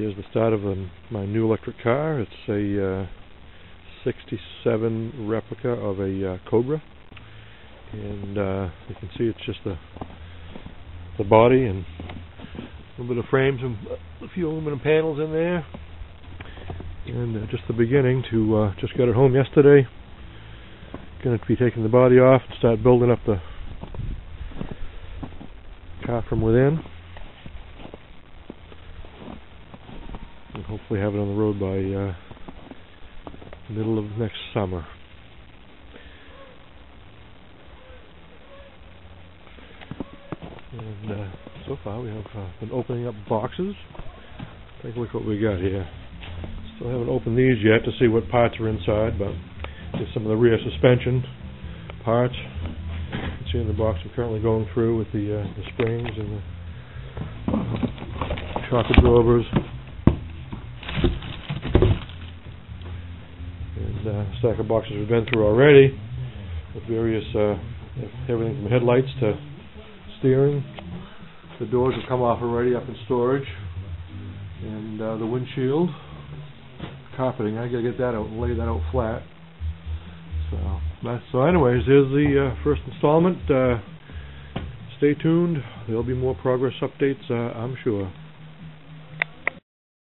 Here's the start of my new electric car. It's a 67 replica of a Cobra, and you can see it's just the body and a little bit of frames and a few aluminum panels in there, and just the beginning. Just got it home yesterday. Going to be taking the body off and start building up the car from within. And hopefully have it on the road by middle of next summer. And so far we have been opening up boxes. Take a look what we got here. Still haven't opened these yet to see what parts are inside, but there's some of the rear suspension parts. You can see in the box we're currently going through with the springs and the shock absorbers. Stack of boxes we've been through already, with various everything from headlights to steering. The doors have come off already, up in storage, and the windshield carpeting. I gotta get that out and lay that out flat. So anyways, here's the first installment. Stay tuned. There'll be more progress updates, I'm sure.